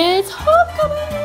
It's homecoming!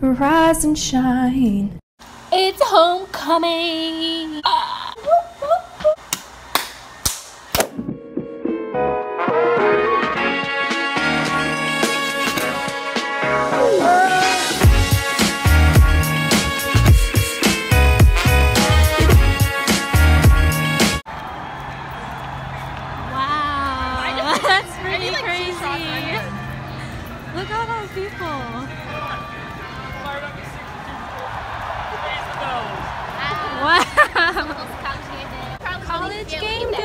rise and shine. It's homecoming. Look at all those people. Wow. College game day.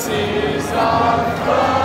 Francis of